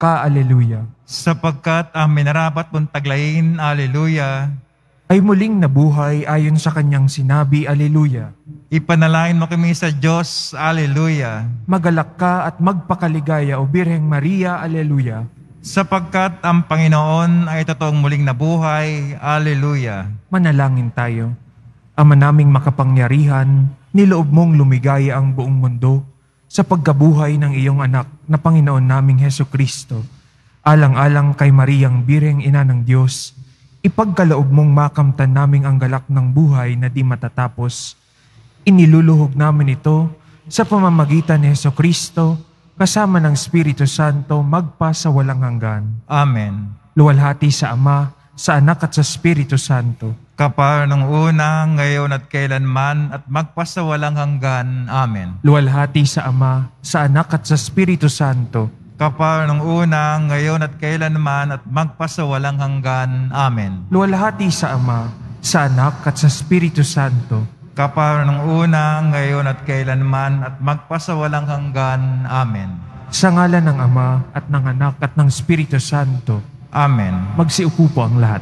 Ka-Alleluia. Sapagkat ang minarapat mong taglayin, Alleluia, ay muling nabuhay ayon sa kanyang sinabi, Alleluia. Ipanalain mo kami sa Diyos, Alleluia. Magalak ka at magpakaligaya, O Birheng Maria, Alleluia. Sapagkat ang Panginoon ay totoong muling nabuhay, Alleluia. Manalangin tayo. Ama naming makapangyarihan, niloob mong lumigaya ang buong mundo sa pagkabuhay ng iyong anak na Panginoon naming Heso Kristo, alang-alang kay Mariang Birheng Ina ng Diyos, ipagkaloob mong makamtan naming ang galak ng buhay na di matatapos. Iniluluhog namin ito sa pamamagitan ni Heso Kristo, kasama ng Espiritu Santo, magpa sa walang hanggan. Amen. Luwalhati sa Ama, sa Anak at sa Espiritu Santo. Kapag nung una, ngayon at kailanman, at magpasawalang hanggan. Amen. Luwalhati sa Ama, sa Anak at sa Espiritu Santo. Kapag nung una, ngayon at kailanman, at magpasawalang hanggan. Amen. Luwalhati sa Ama, sa Anak at sa Espiritu Santo. Kapag nung una, ngayon at kailanman, at magpasawalang hanggan. Amen. Sa ngalan ng Ama, at ng Anak, at ng Espiritu Santo. Amen. Magsiupo po ang lahat.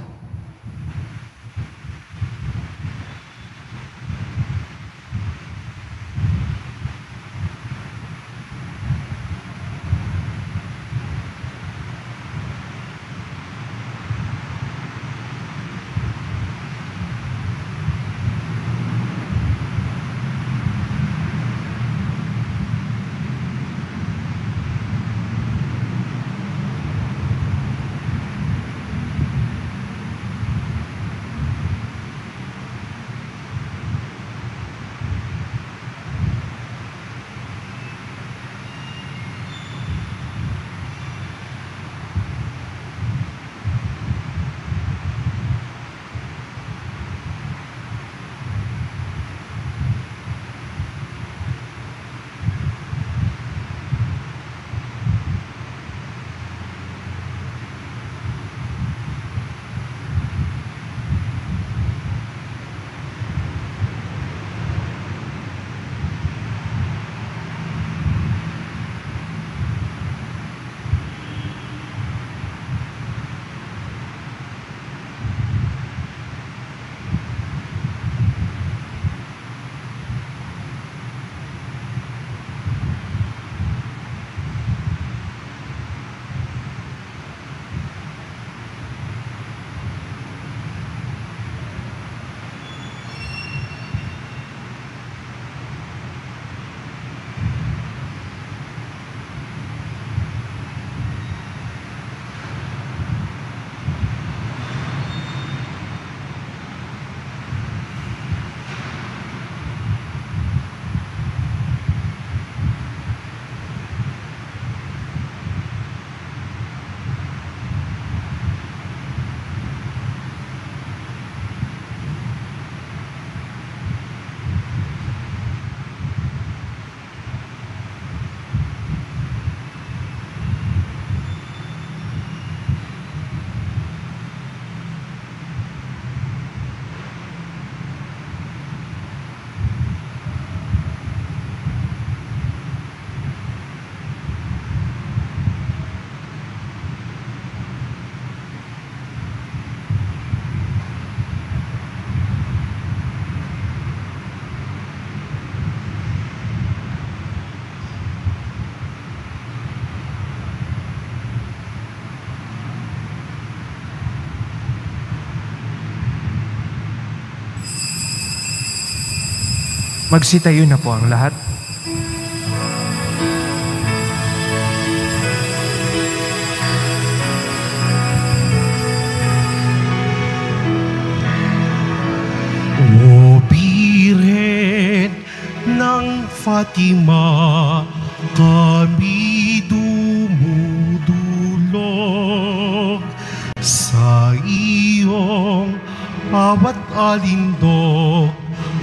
Magsitayo na po ang lahat. O Birhen ng Fatima, kami dumudulog sa iyong awat alindog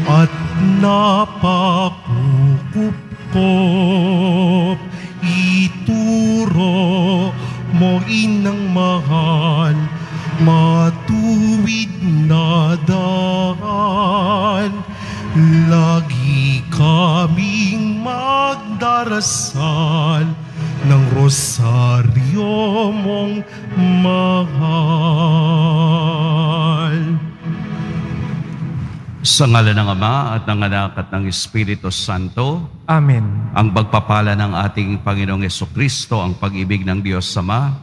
at napakukupkop, ituro mo inang mahal, matuwid na daan. Lagi kaming magdarasal ng rosaryo mahal. Sa ngalan ng Ama at ng Anak at ng Espiritu Santo. Amen. Ang pagpapala ng ating Panginoong Jesucristo, ang pag-ibig ng Diyos Ama,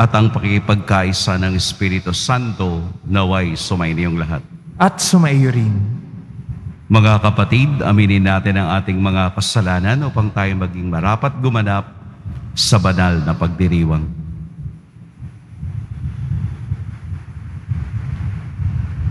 at ang pakikipagkaisa ng Espiritu Santo naway sumainiyong lahat. At sumaiyo rin. Mga kapatid, aminin natin ang ating mga kasalanan upang tayo maging marapat gumanap sa banal na pagdiriwang.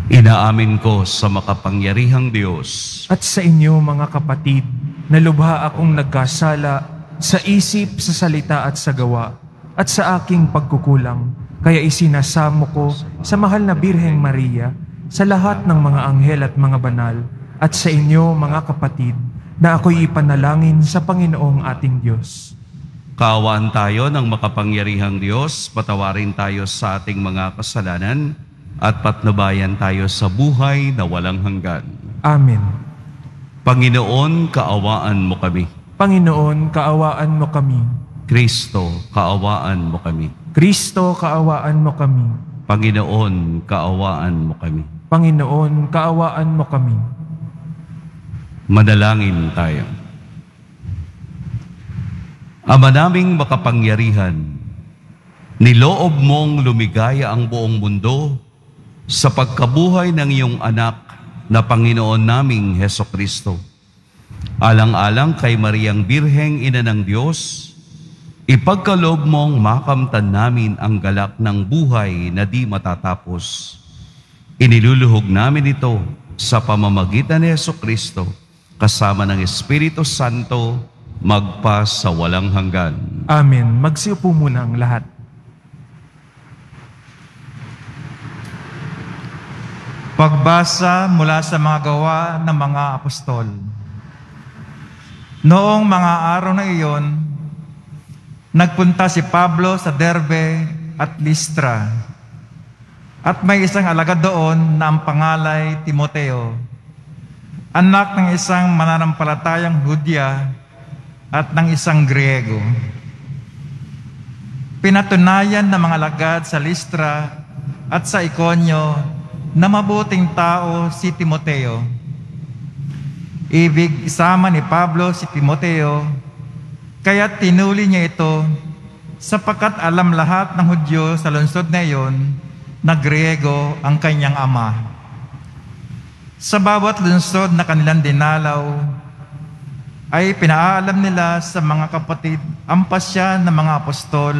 Inaamin ko sa makapangyarihang Diyos at sa inyo mga kapatid na lubha akong nagkasala sa isip, sa salita at sa gawa at sa aking pagkukulang, kaya isinasamo ko sa mahal na Birheng Maria, sa lahat ng mga anghel at mga banal at sa inyo mga kapatid na ako'y ipanalangin sa Panginoong ating Diyos. Kaawaan tayo ng makapangyarihang Diyos, patawarin tayo sa ating mga kasalanan at patnubayan tayo sa buhay na walang hanggan. Amen. Panginoon, kaawaan mo kami. Panginoon, kaawaan mo kami. Kristo, kaawaan mo kami. Kristo, kaawaan mo kami. Panginoon, kaawaan mo kami. Panginoon, kaawaan mo kami. Manalangin tayo. Ama naming makapangyarihan, niloob mong lumigaya ang buong mundo sa pagkabuhay ng iyong anak na Panginoon naming Jesucristo. Alang-alang kay Mariang Birheng Ina ng Diyos, ipagkaloob mong makamtan namin ang galak ng buhay na di matatapos. Iniluluhog namin ito sa pamamagitan ni Jesucristo kasama ng Espiritu Santo magpa sa walang hanggan. Amen. Magsiupo muna ang lahat. Pagbasa mula sa mga gawa ng mga apostol. Noong mga araw na iyon, nagpunta si Pablo sa Derbe at Listra. At may isang alagad doon na ang pangalay Timoteo, anak ng isang mananampalatayang Hudya at ng isang Griego. Pinatunayan ng mga alagad sa Listra at sa Ikonyo na mabuting tao si Timoteo. Ibig isama ni Pablo si Timoteo, kaya tinuli niya ito sapagkat alam lahat ng Hudyo sa lungsod na iyon na Griego ang kanyang ama. Sa bawat lungsod na kanilang dinalaw, ay pinaalam nila sa mga kapatid ang pasya ng mga apostol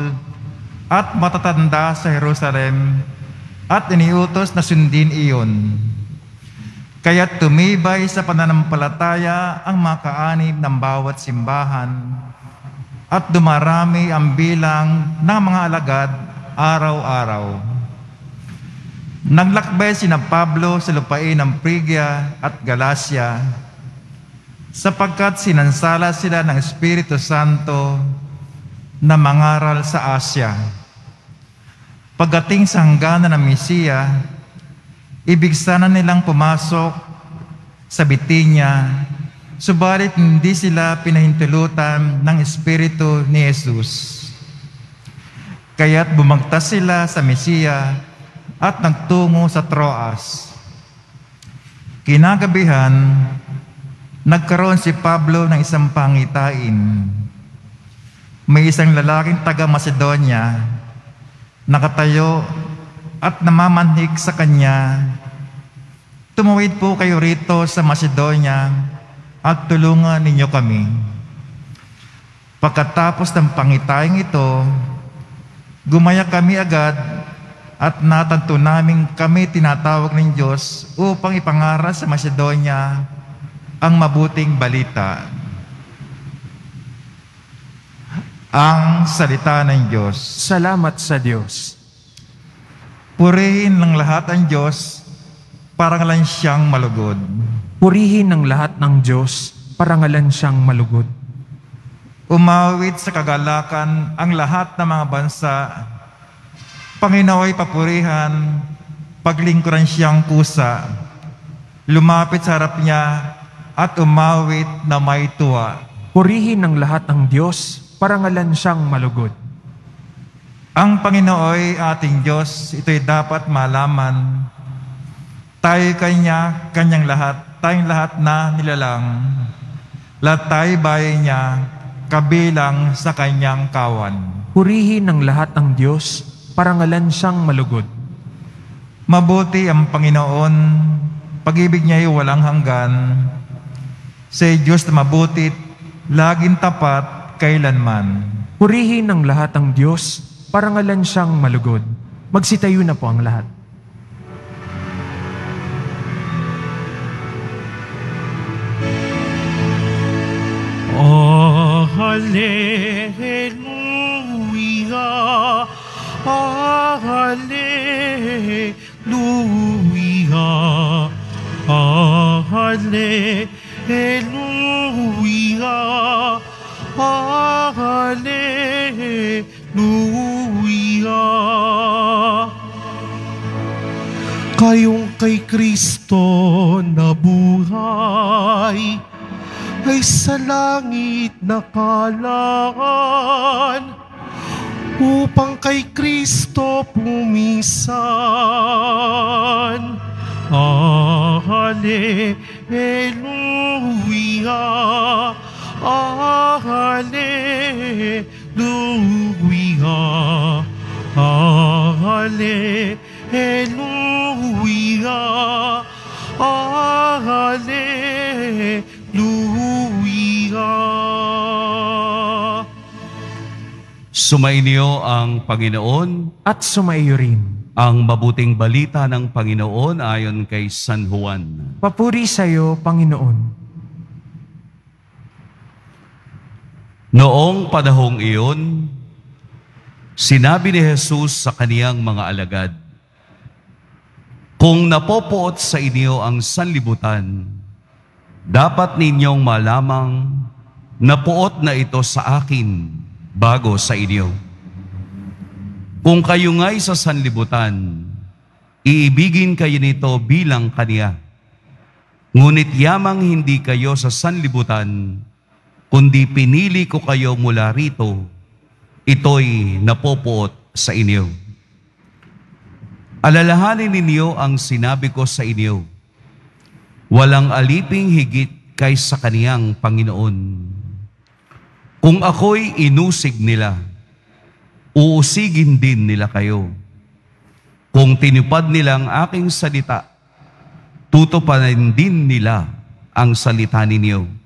at matatanda sa Jerusalem, at iniutos na sundin iyon. Kaya tumibay sa pananampalataya ang makaanib ng bawat simbahan at dumarami ang bilang ng mga alagad araw-araw. Naglakbay sina Pablo sa lupain ng Phrygia at Galacia sapagkat sinansala sila ng Espiritu Santo na mangaral sa Asya. Pagdating sa hangganan ng Misiya, ibigsanan nilang pumasok sa Bitinya, subalit hindi sila pinahintulutan ng Espiritu ni Jesus. Kaya't bumagtas sila sa Misiya at nagtungo sa Troas. Kinagabihan, nagkaroon si Pablo ng isang pangitain. May isang lalaking taga-Macedonia, nakatayo at namamanhik sa kanya, "Tumawid po kayo rito sa Macedonia at tulungan ninyo kami." Pagkatapos ng pangitayang ito, gumaya kami agad at natanto namin kami tinatawag ng Diyos upang ipangaral sa Macedonia ang mabuting balita. Ang salita ng Diyos. Salamat sa Diyos. Purihin ng lahat ang Diyos, parangalan siyang malugod. Purihin ng lahat ng Diyos, parangalan siyang malugod. Umawit sa kagalakan ang lahat ng mga bansa, Panginoon ay papurihan, paglingkuran siyang kusa. Lumapit sa harap niya at umawit na may tuwa. Purihin ng lahat ng Diyos, parangalan siyang malugod. Ang Panginooy ating Diyos, ito'y dapat malaman. Tayo Kanya, Kanyang lahat, tayong lahat na nilalang. Lahat tayo bayan Niya, kabilang sa Kanyang kawan. Purihin ng lahat ang Diyos, parangalan Siyang malugod. Mabuti ang Panginoon, pag-ibig Niya'y walang hanggan. Sa Diyos na mabuti, laging tapat, kailanman. Purihin ng lahat ang Diyos, parangalan Siyang malugod. Magsitayo na po ang lahat. Oh, hallelujah, hallelujah, hallelujah, hallelujah. Hallelujah. Kayong kay Kristo na buhay ay sa langit nakalaan upang kay Kristo pumisan. Hallelujah, hallelujah. Hallelujah, hallelujah, hallelujah. Sumainyo ang Panginoon at sumaiyo rin ang mabuting balita ng Panginoon ayon kay San Juan. Papuri sa iyo, Panginoon. Noong panahong iyon, sinabi ni Jesus sa kaniyang mga alagad, kung napopoot sa inyo ang sanlibutan, dapat ninyong malamang na poot na ito sa akin bago sa inyo. Kung kayo nga'y sa sanlibutan, iibigin kayo nito bilang kaniya. Ngunit yamang hindi kayo sa sanlibutan, kundi pinili ko kayo mula rito, ito'y napopoot sa inyo. Alalahanin ninyo ang sinabi ko sa inyo, walang aliping higit kaysa kaniyang Panginoon. Kung ako'y inusig nila, uusigin din nila kayo. Kung tinupad nila ang aking salita, tutupanin din nila ang salita ninyo.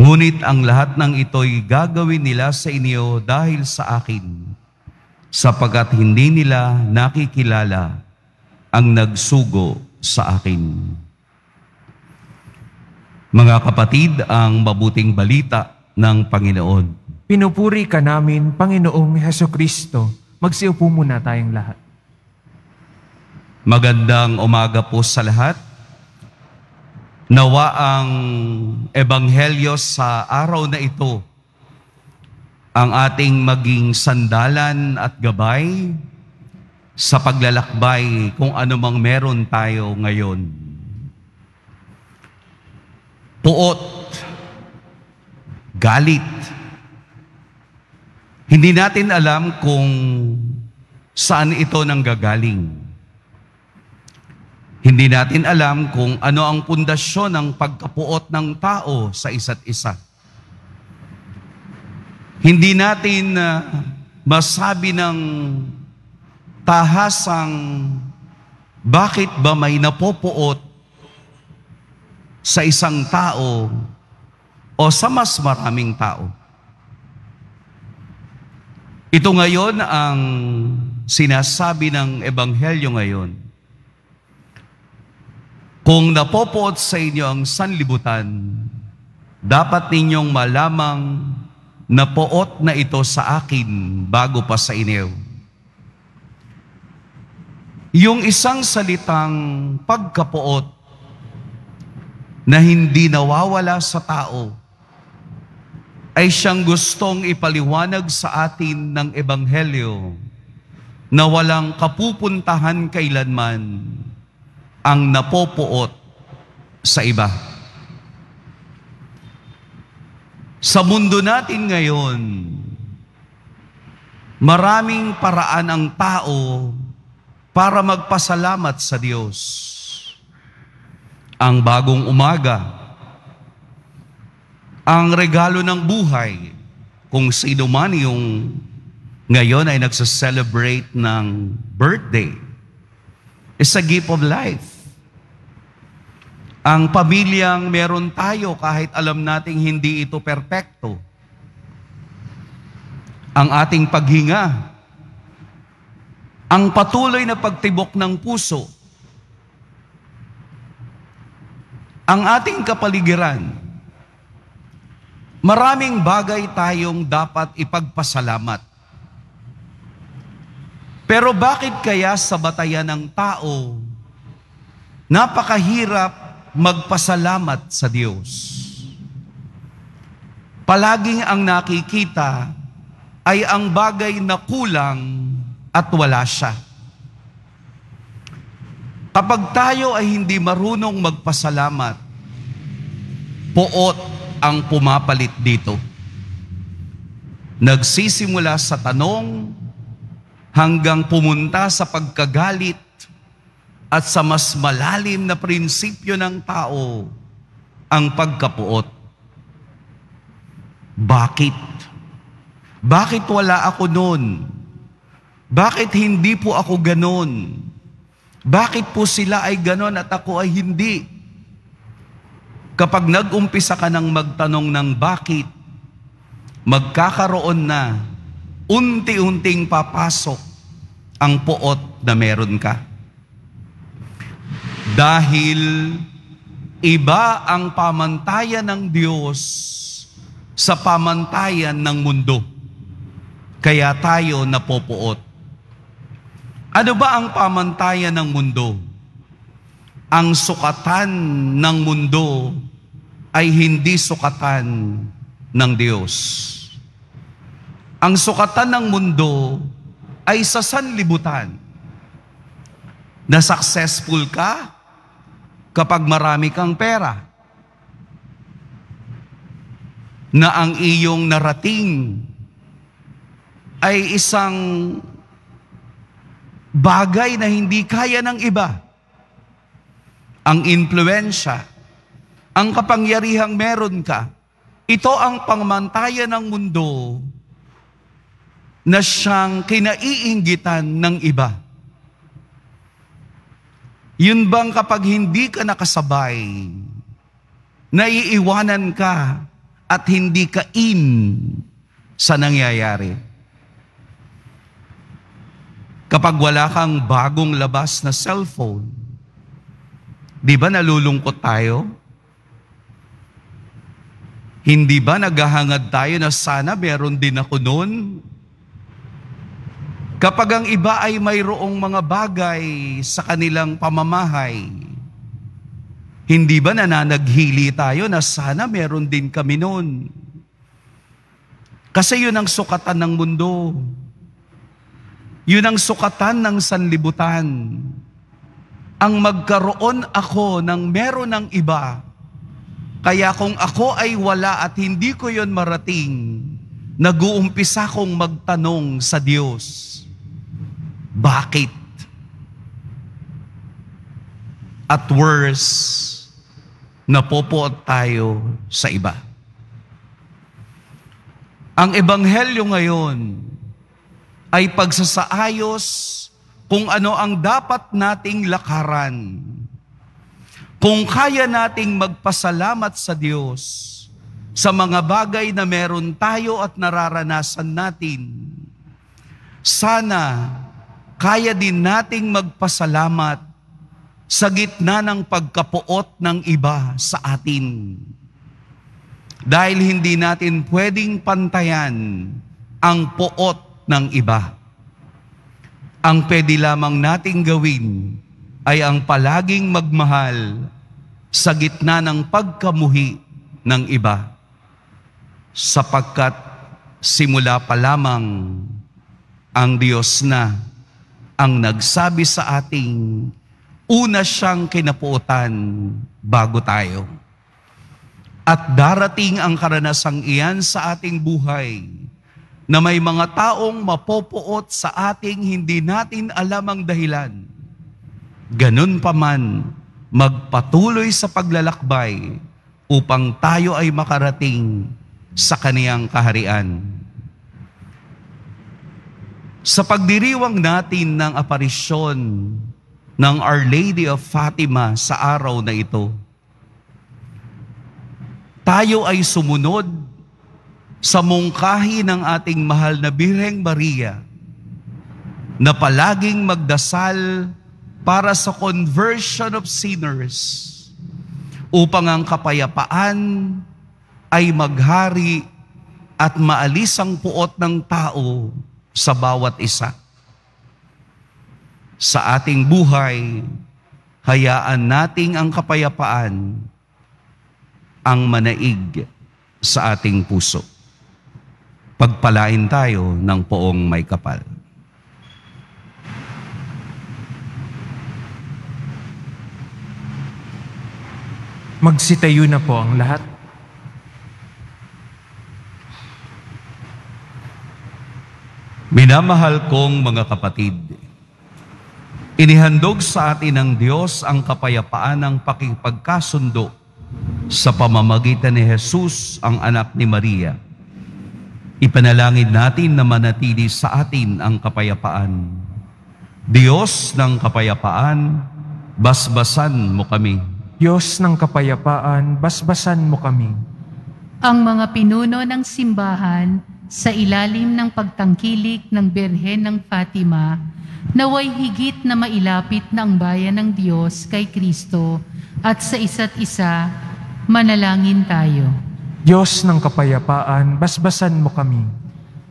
Ngunit ang lahat ng ito'y gagawin nila sa inyo dahil sa akin, sapagat hindi nila nakikilala ang nagsugo sa akin. Mga kapatid, ang mabuting balita ng Panginoon. Pinupuri ka namin, Panginoong Hesukristo. Magsiupo muna tayong lahat. Magandang umaga po sa lahat. Nawa ang Ebanghelyo sa araw na ito ang ating maging sandalan at gabay sa paglalakbay kung anumang meron tayo ngayon. Puot, galit. Hindi natin alam kung saan ito nanggagaling. Hindi natin alam kung ano ang pundasyon ng pagkapuot ng tao sa isa't isa. Hindi natin masabi ng tahasang bakit ba may napopuot sa isang tao o sa mas maraming tao. Ito ngayon ang sinasabi ng Ebanghelyo ngayon. Kung napopoot sa inyo ang sanlibutan, dapat ninyong malamang na poot na ito sa akin bago pa sa inyo. Yung isang salitang pagkapoot na hindi nawawala sa tao ay siyang gustong ipaliwanag sa atin ng Ebanghelyo na walang kapupuntahan kailanman ang napopoot sa iba. Sa mundo natin ngayon, Maraming paraan ang tao para magpasalamat sa Diyos. Ang bagong umaga, ang regalo ng buhay, kung sino man yung ngayon ay nagsa-celebrate ng birthday, it's a gift of life. Ang pamilyang meron tayo kahit alam nating hindi ito perpekto. Ang ating paghinga, ang patuloy na pagtibok ng puso, ang ating kapaligiran, maraming bagay tayong dapat ipagpasalamat. Pero bakit kaya sa batayan ng tao, napakahirap magpasalamat sa Diyos? Palaging ang nakikita ay ang bagay na kulang at wala siya. Kapag tayo ay hindi marunong magpasalamat, poot ang pumapalit dito. Nagsisimula sa tanong hanggang pumunta sa pagkagalit at sa mas malalim na prinsipyo ng tao, ang pagkapuot. Bakit? Bakit wala ako noon? Bakit hindi po ako ganon? Bakit po sila ay ganon at ako ay hindi? Kapag nag-umpisa ka ng magtanong ng bakit, magkakaroon na unti-unting papasok ang poot na meron ka. Dahil iba ang pamantayan ng Diyos sa pamantayan ng mundo, kaya tayo napopoot. Ano ba ang pamantayan ng mundo? Ang sukatan ng mundo ay hindi sukatan ng Diyos. Ang sukatan ng mundo ay sa sanlibutan. Na successful ka kapag marami kang pera, na ang iyong narating ay isang bagay na hindi kaya ng iba. Ang impluensya, ang kapangyarihang meron ka, ito ang pamantayan ng mundo na siyang kinaiinggitan ng iba. Yun bang kapag hindi ka nakasabay, naiiwanan ka at hindi ka in sa nangyayari? Kapag wala kang bagong labas na cellphone, di ba nalulungkot tayo? Hindi ba naghahangad tayo na sana meron din ako noon? Kapag ang iba ay mayroong mga bagay sa kanilang pamamahay, hindi ba nananaghili tayo na sana meron din kami noon? Kasi yun ang sukatan ng mundo. Yun ang sukatan ng sanlibutan. Ang magkaroon ako ng meron ng iba, kaya kung ako ay wala at hindi ko yun marating, nag-uumpisa akong magtanong sa Diyos. Bakit? At worse, napopoot tayo sa iba. Ang ebanghelyo ngayon ay pagsasaayos kung ano ang dapat nating lakaran. Kung kaya nating magpasalamat sa Diyos sa mga bagay na meron tayo at nararanasan natin, sana kaya din nating magpasalamat sa gitna ng pagkapuot ng iba sa atin. Dahil hindi natin pwedeng pantayan ang puot ng iba. Ang pwede lamang nating gawin ay ang palaging magmahal sa gitna ng pagkamuhi ng iba. Sapagkat simula pa lamang ang Diyos na ang nagsabi sa ating una siyang kinapuotan bago tayo. At darating ang karanasang iyan sa ating buhay na may mga taong mapopoot sa ating hindi natin alam ang dahilan. Ganun pa man, magpatuloy sa paglalakbay upang tayo ay makarating sa kaniyang kaharian. Sa pagdiriwang natin ng aparisyon ng Our Lady of Fatima sa araw na ito, tayo ay sumunod sa mungkahi ng ating mahal na Birheng Maria na palaging magdasal para sa conversion of sinners upang ang kapayapaan ay maghari at maalis ang puot ng tao sa bawat isa. Sa ating buhay, hayaan nating ang kapayapaan ang manaig sa ating puso. Pagpalain tayo ng poong may kapal. Magsitayo na po ang lahat. Minamahal kong mga kapatid, inihandog sa atin ng Diyos ang kapayapaan ng pakipagkasundo sa pamamagitan ni Jesus, ang anak ni Maria. Ipanalangin natin na manatili sa atin ang kapayapaan. Diyos ng kapayapaan, basbasan mo kami. Diyos ng kapayapaan, basbasan mo kami. Ang mga pinuno ng simbahan sa ilalim ng pagtangkilik ng Birhen ng Fatima, naway higit na mailapit na ang bayan ng Diyos kay Kristo at sa isa't isa, manalangin tayo. Diyos ng kapayapaan, basbasan mo kami.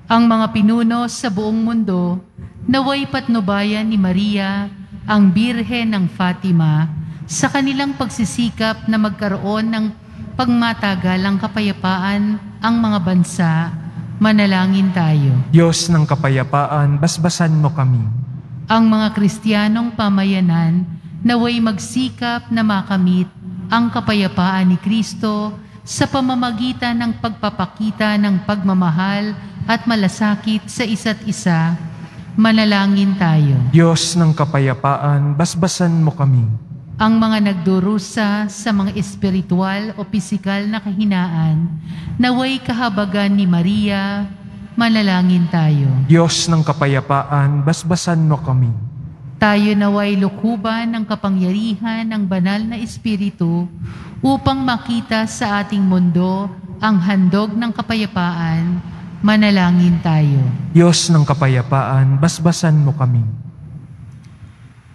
Ang mga pinuno sa buong mundo, naway patnubayan ni Maria, ang Birhen ng Fatima, sa kanilang pagsisikap na magkaroon ng pagmatagalang kapayapaan ang mga bansa, manalangin tayo. Diyos ng kapayapaan, basbasan mo kami. Ang mga Kristiyanong pamayanan, naway magsikap na makamit ang kapayapaan ni Kristo sa pamamagitan ng pagpapakita ng pagmamahal at malasakit sa isa't isa, manalangin tayo. Diyos ng kapayapaan, basbasan mo kami. Ang mga nagdurusa sa mga espiritual o pisikal na kahinaan, naway kahabagan ni Maria, manalangin tayo. Diyos ng kapayapaan, basbasan mo kami. Tayo naway lukuban ng kapangyarihan ng banal na espiritu upang makita sa ating mundo ang handog ng kapayapaan, manalangin tayo. Diyos ng kapayapaan, basbasan mo kami.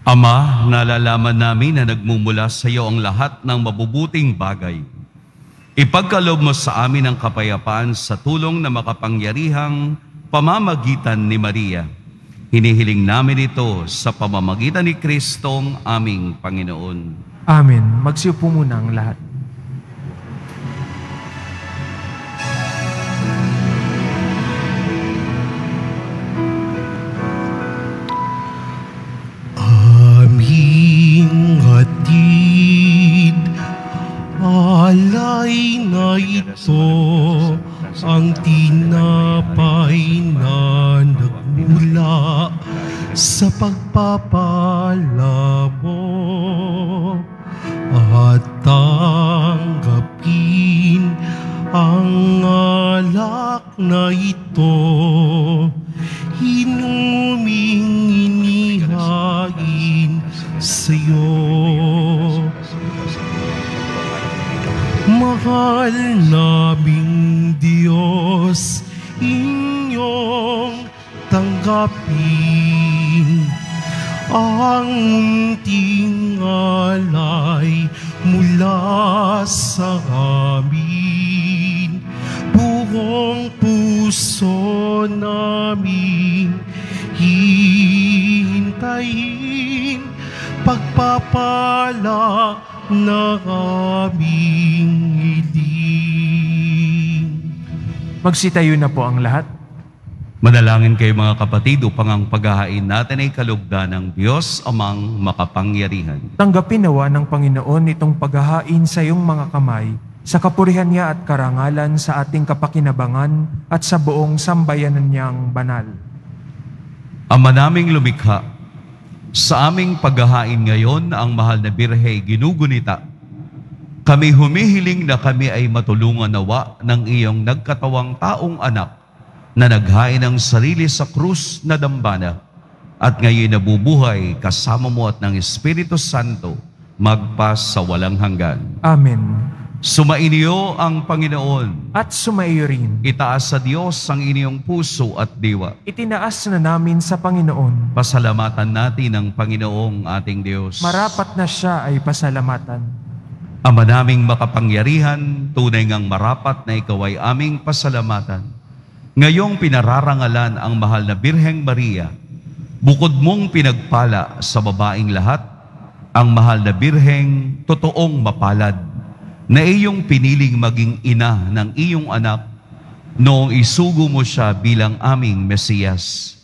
Ama, nalalaman namin na nagmumula sa iyo ang lahat ng mabubuting bagay. Ipagkaloob mo sa amin ang kapayapaan sa tulong na makapangyarihang pamamagitan ni Maria. Hinihiling namin ito sa pamamagitan ni Kristong aming Panginoon. Amen. Magsiupo muna ang lahat. Alay na ito ang tinapay na nagmula sa pagpapalabo at tanggapin ang alak na ito inuming inihain sa iyo. Mahal naming Diyos, inyong tanggapin ang munting alay mula sa amin. Buong puso namin hihintayin pagpapala na aming hiling. Magsitayo na po ang lahat. Manalangin kayo mga kapatid upang ang paghahain natin ay kalugdan ng Diyos amang makapangyarihan. Tanggapin nawa ng Panginoon itong paghahain sa iyong mga kamay sa kapurihan niya at karangalan sa ating kapakinabangan at sa buong sambayanan niyang banal. Ama naming lumikha, sa aming paghahain ngayon ang mahal na Birhe ginugunita. Kami humihiling na kami ay matulungan nawa ng iyong nagkatawang taong anak na naghain ng sarili sa krus na dambana at ngayon nabubuhay kasama mo at ng Espiritu Santo magpas sa walang hanggan. Amen. Sumainyo ang Panginoon. At sumaiyo rin. Itaas sa Diyos ang inyong puso at diwa. Itinaas na namin sa Panginoon. Pasalamatan natin ang Panginoong ating Diyos. Marapat na siya ay pasalamatan. Ama naming makapangyarihan, tunay ngang marapat na ikaw ay aming pasalamatan. Ngayong pinararangalan ang mahal na Birheng Maria, bukod mong pinagpala sa babaing lahat, ang mahal na Birheng totoong mapalad, na iyong piniling maging ina ng iyong anak noong isugo mo siya bilang aming Mesiyas.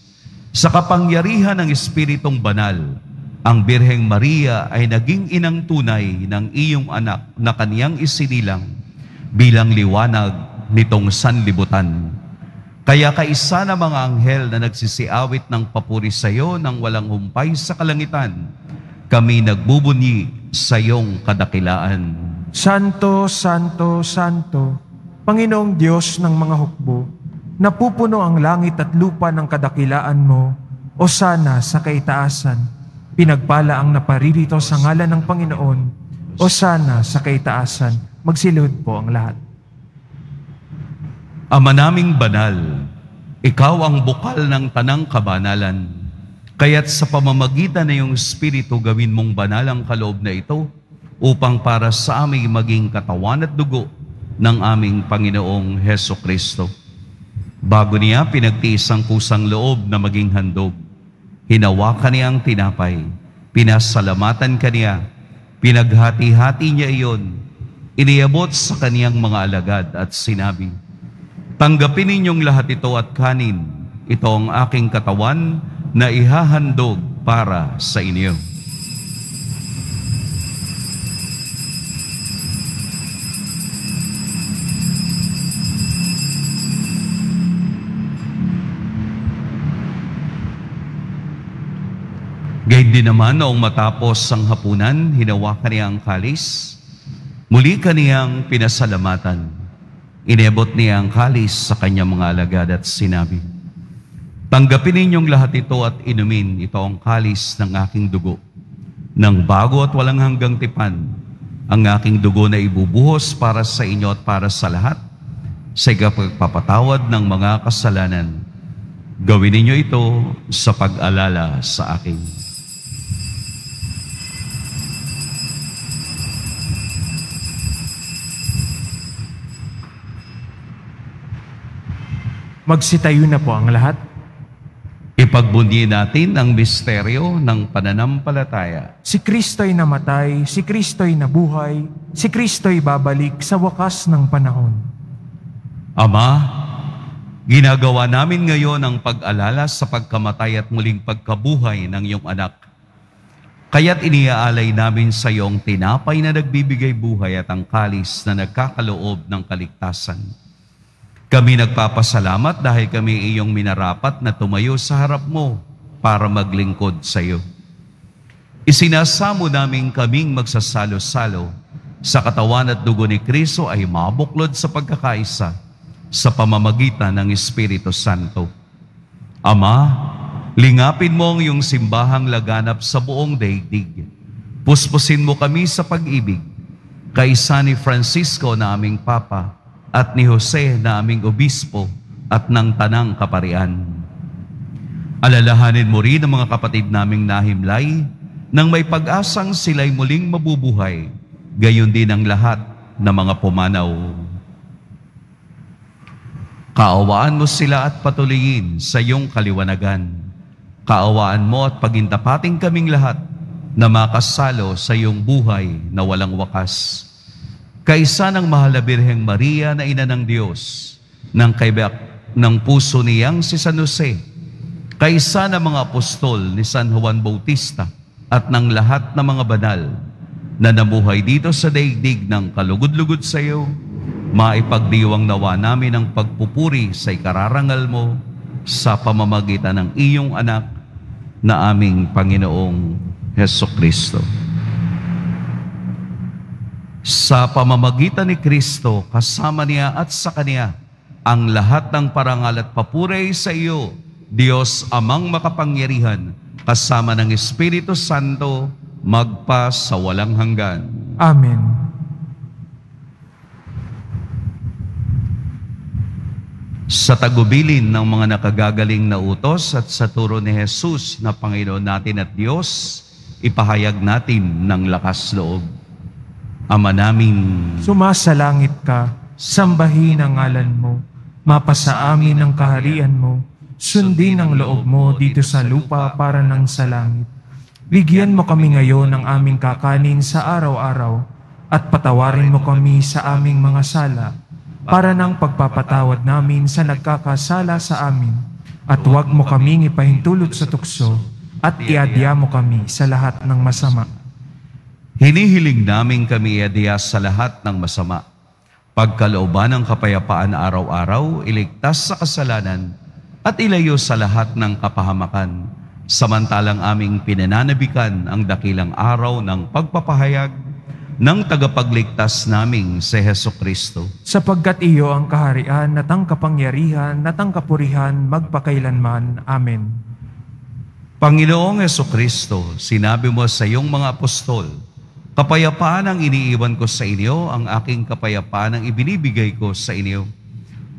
Sa kapangyarihan ng Espiritong Banal, ang Birheng Maria ay naging inang tunay ng iyong anak na kaniyang isinilang bilang liwanag nitong sanlibutan. Kaya kaisa na mga anghel na nagsisiawit ng papuri sa iyo ng walang humpay sa kalangitan, kami nagbubunyi sa iyong kadakilaan. Santo, Santo, Santo, Panginoong Diyos ng mga hukbo, napupuno ang langit at lupa ng kadakilaan mo, o sana sa kaitaasan, pinagpala ang naparirito sa ngalan ng Panginoon, o sana sa kaitaasan, magsilod po ang lahat. Ama naming banal, ikaw ang bukal ng tanang kabanalan, kaya't sa pamamagitan na iyong Espiritu gawin mong banal ang kaloob na ito, upang para sa aming maging katawan at dugo ng aming Panginoong Heso Kristo. Bago niya pinagtiis ang kusang loob na maging handog, hinawakan niya ang tinapay, pinasalamatan kaniya, pinaghati-hati niya iyon, iniabot sa kaniyang mga alagad at sinabi, "Tanggapin ninyong lahat ito at kanin, ito ang aking katawan na ihahandog para sa inyo." Gayon din naman noong matapos ang hapunan, hinawakan niya ang kalis, muli kaniyang pinasalamatan. Inebot niya ang kalis sa kanyang mga alagad at sinabi, "Tanggapin ninyong lahat ito at inumin, ito ang kalis ng aking dugo, ng bago at walang hanggang tipan, ang aking dugo na ibubuhos para sa inyo at para sa lahat, sa ikapagpapatawad ng mga kasalanan. Gawin ninyo ito sa pag-alala sa akin." Magsitayo na po ang lahat. Ipagbunyi natin ang misteryo ng pananampalataya. Si Kristo'y namatay, si Kristo'y nabuhay, si Kristo'y babalik sa wakas ng panahon. Ama, ginagawa namin ngayon ang pag-alala sa pagkamatay at muling pagkabuhay ng iyong anak. Kaya't iniaalay namin sa iyong tinapay na nagbibigay buhay at ang kalis na nagkakaloob ng kaligtasan. Kami nagpapasalamat dahil kami iyong minarapat na tumayo sa harap mo para maglingkod sa iyo. Isinasamo namin kaming magsasalo-salo sa katawan at dugo ni Kristo ay mabuklod sa pagkakaisa sa pamamagitan ng Espiritu Santo. Ama, lingapin mo ang iyong simbahang laganap sa buong daigdig. Puspusin mo kami sa pag-ibig, kaisa ni Francisco na aming Papa, at ni Jose na aming obispo at ng tanang kaparian. Alalahanin mo rin ang mga kapatid naming nahimlay nang may pag-asang sila'y muling mabubuhay, gayon din ang lahat na mga pumanaw. Kaawaan mo sila at patuloyin sa iyong kaliwanagan. Kaawaan mo at pagintapating kaming lahat na makasalo sa iyong buhay na walang wakas. Kaisa ng mahal na Birheng Maria na ina ng Diyos, ng kaibak ng puso niyang si San Jose, kaisa ng mga apostol ni San Juan Bautista at ng lahat ng mga banal, na nabuhay dito sa daigdig ng kalugod-lugod sa iyo, maipagdiwang nawa namin ang pagpupuri sa ikararangal mo sa pamamagitan ng iyong anak na aming Panginoong Hesukristo. Sa pamamagitan ni Kristo, kasama niya at sa kanya, ang lahat ng parangal at papuri sa iyo, Diyos amang makapangyarihan, kasama ng Espiritu Santo, magpa sa walang hanggan. Amen. Sa tagubilin ng mga nakagagaling na utos at sa turo ni Jesus na Panginoon natin at Diyos, ipahayag natin ng lakas loob. Ama namin, sumasalangit ka, sambahin ang ngalan mo, mapasa amin ang kaharian mo, sundin ang loob mo dito sa lupa para nang sa langit. Bigyan mo kami ngayon ng aming kakanin sa araw-araw at patawarin mo kami sa aming mga sala para nang pagpapatawad namin sa nagkakasala sa amin, at huwag mo kaming ipahintulot sa tukso at iadya mo kami sa lahat ng masama. Hinihiling namin kami iadya sa lahat ng masama. Pagkalooban ng kapayapaan araw-araw, iligtas sa kasalanan at ilayo sa lahat ng kapahamakan. Samantalang aming pinananabikan ang dakilang araw ng pagpapahayag ng tagapagligtas naming si Hesukristo. Sapagkat iyo ang kaharian at ang kapangyarihan at ang kapurihan magpakailanman. Amen. Panginoong Hesukristo, sinabi mo sa iyong mga apostol, kapayapaan ang iniiwan ko sa inyo, ang aking kapayapaan ang ibinibigay ko sa inyo.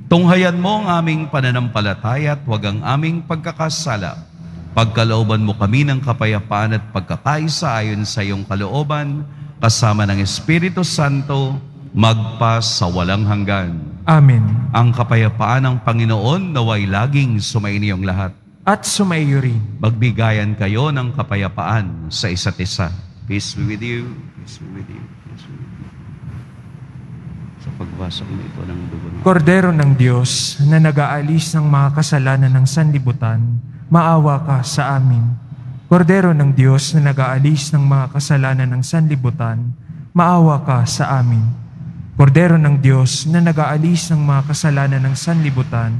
Tunghayan mo ang aming pananampalataya at huwag ang aming pagkakasala. Pagkalooban mo kami ng kapayapaan at pagkakaisa ayon sa iyong kalooban, kasama ng Espiritu Santo, magpa sa walang hanggan. Amen. Ang kapayapaan ng Panginoon naway laging sumainiyong lahat. At sumaiyo rin. Magbigayan kayo ng kapayapaan sa isa't isa. Peace be with you. Peace be with you. Peace be with you. Sa pagbasa ko ito ng dugo ng Kordero ng Diyos na nag-aalis ng mga kasalanan ng sanlibutan, maawa ka sa amin. Kordero ng Diyos na nag-aalis ng mga kasalanan ng sanlibutan, maawa ka sa amin. Kordero ng Diyos na nag-aalis ng mga kasalanan ng sanlibutan,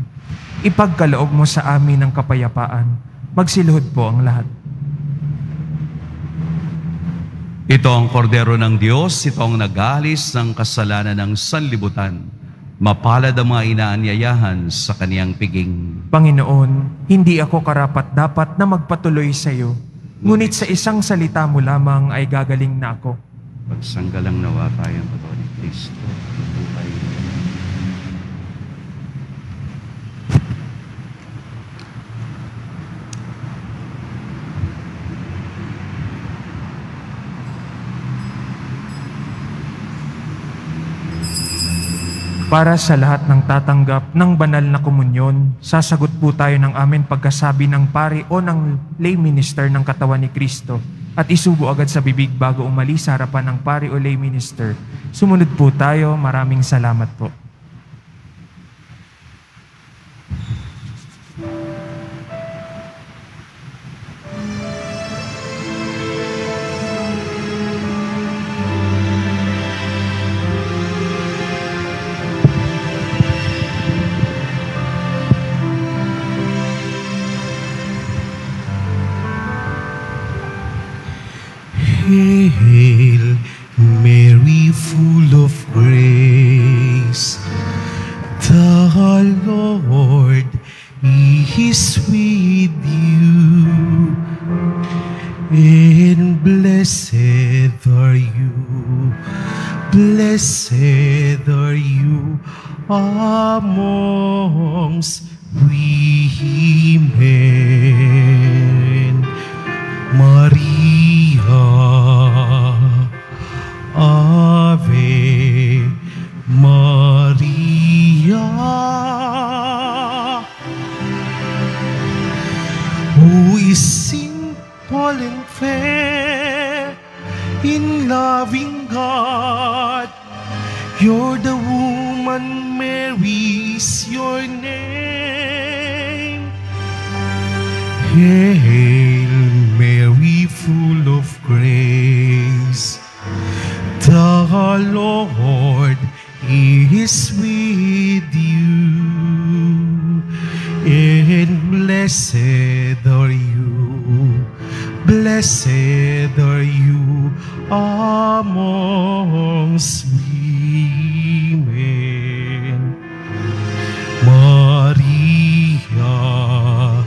ipagkaloob mo sa amin ang kapayapaan. Magsilhod po ang lahat. Ito ang Kordero ng Diyos, ito ang nag-aalis ng kasalanan ng sanlibutan. Mapalad ang mga inaanyayahan sa kaniyang piging. Panginoon, hindi ako karapat-dapat na magpatuloy sa iyo, ngunit sa isang salita mo lamang ay gagaling na ako. Pagsanggalang nawa tayo ang katawan ni Kristo. Para sa lahat ng tatanggap ng banal na komunyon, sasagot po tayo ng amen pagkasabi ng pari o ng lay minister ng katawan ni Kristo at isubo agad sa bibig bago umalis sa harapan ng pari o lay minister. Sumunod po tayo. Maraming salamat po. Hail Mary, full of grace, the Lord is with you, and blessed are you amongst women. Maria, Ave Maria, who is simple and fair in loving God, you're the woman, Mary is your name. Hail Mary, full of grace, Blessed are you amongst women, Maria,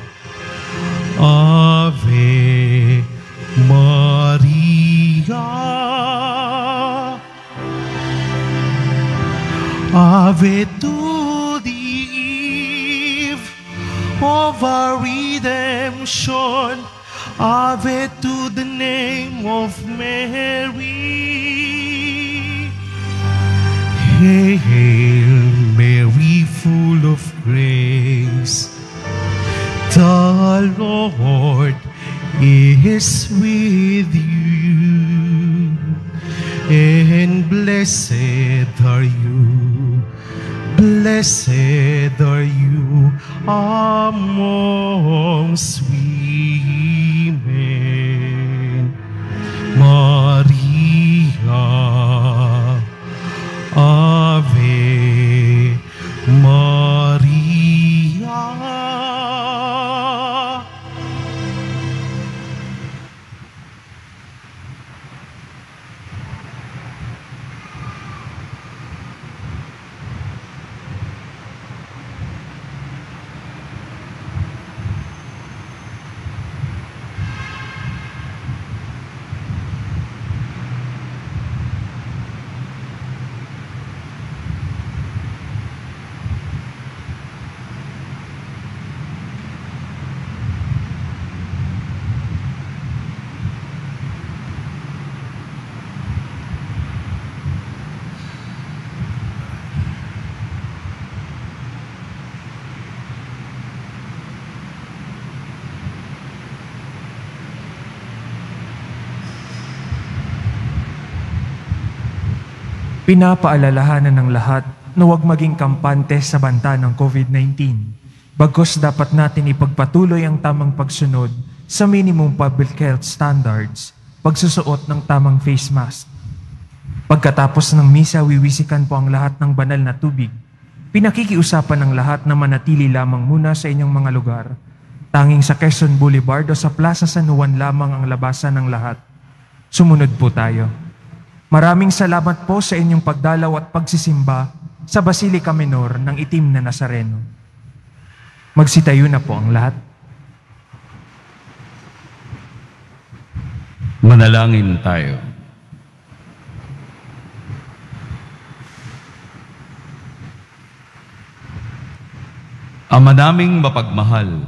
Ave Maria, Ave to the Eve of our redemption, Ave to the name of Mary. Hail Mary, full of grace, the Lord is with you, and blessed are you, blessed are you amongst women, Maria, Ave Maria. Pinapaalalahanan ng lahat na huwag maging kampante sa banta ng COVID-19, bagkus dapat natin ipagpatuloy ang tamang pagsunod sa minimum public health standards, pagsusuot ng tamang face mask. Pagkatapos ng misa, wiwisikan po ang lahat ng banal na tubig. Pinakikiusapan ng lahat na manatili lamang muna sa inyong mga lugar. Tanging sa Quezon Boulevard o sa Plaza San Juan lamang ang labasan ng lahat. Sumunod po tayo. Maraming salamat po sa inyong pagdalaw at pagsisimba sa Basilica Minor ng Itim na Nazareno. Magsitayo na po ang lahat. Manalangin tayo. Ama naming mapagmahal,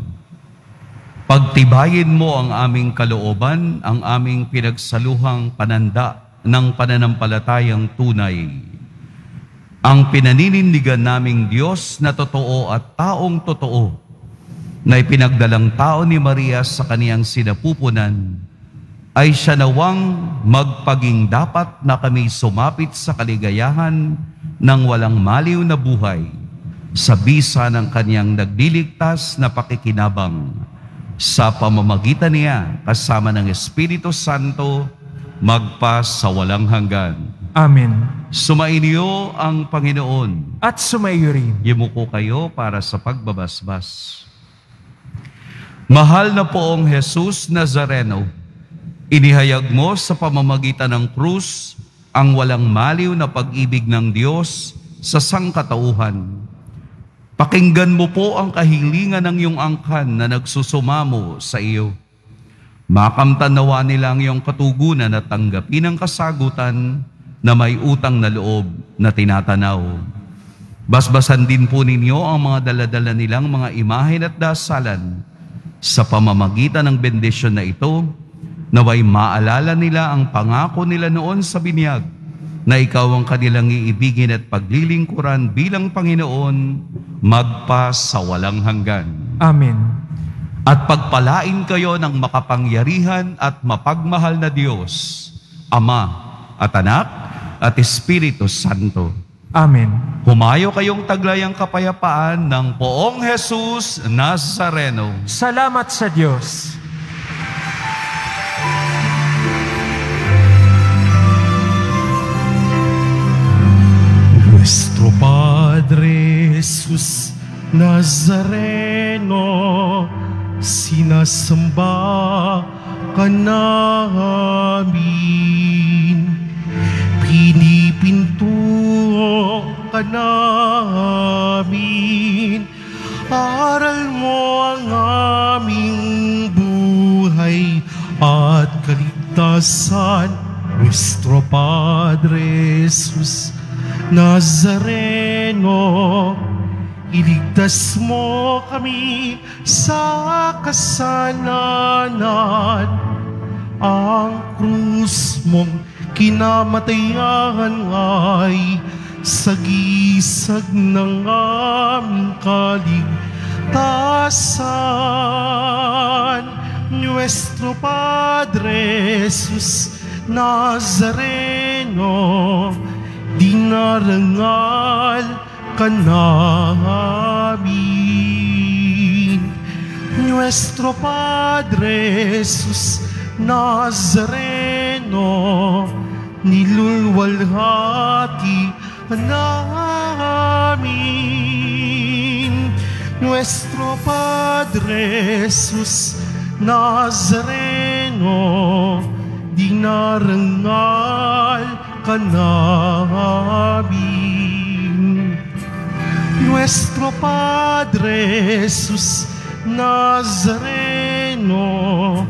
pagtibayin mo ang aming kalooban, ang aming pinagsaluhang pananda ng pananampalatayang tunay. Ang pinaninindigan naming Diyos na totoo at taong totoo na ipinagdalang tao ni Maria sa kaniyang sinapupunan ay siya nawang magpaging dapat na kami sumapit sa kaligayahan ng walang maliw na buhay sa bisa ng kaniyang nagliligtas na pakikinabang sa pamamagitan niya kasama ng Espiritu Santo magpa sa walang hanggan. Amen. Sumainyo ang Panginoon. At sumaiyo rin. Yumuko kayo para sa pagbabasbas. Mahal na poong Jesus Nazareno, inihayag mo sa pamamagitan ng krus ang walang maliw na pag-ibig ng Diyos sa sangkatauhan. Pakinggan mo po ang kahilingan ng iyong angkan na nagsusumamo sa iyo. Makamtanawa nila ang iyong katugunan at tanggapin ang kasagutan na may utang na loob na tinatanaw. Basbasan din po ninyo ang mga daladala nilang mga imahen at dasalan sa pamamagitan ng bendisyon na ito, naway maalala nila ang pangako nila noon sa binyag na ikaw ang kanilang iibigin at paglilingkuran bilang Panginoon magpa sa walang hanggan. Amen. At pagpalain kayo ng makapangyarihan at mapagmahal na Diyos, Ama at Anak at Espiritu Santo. Amen. Humayo kayong taglayang kapayapaan ng poong Jesus Nazareno. Salamat sa Diyos. Nuestro Padre Jesus Nazareno, sinasamba ka namin, pinipinto ka namin, aral mo ang aming buhay at kaligtasan, Nuestro Padre Jesus Nazareno. Iligtas mo kami sa kasalanan, ang krus mong kinamatayan ay sagisag ng aming kaligtasan, Nuestro Padre Jesus Nazareno, dinarangal ka namin, Nuestro Padre Jesus Nazareno, nilulwalhati namin, Nuestro Padre Jesus Nazareno, dinarangal ka namin, Nuestro Padre Jesus Nazareno,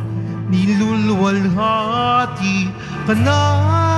nilulwalhati ka namin.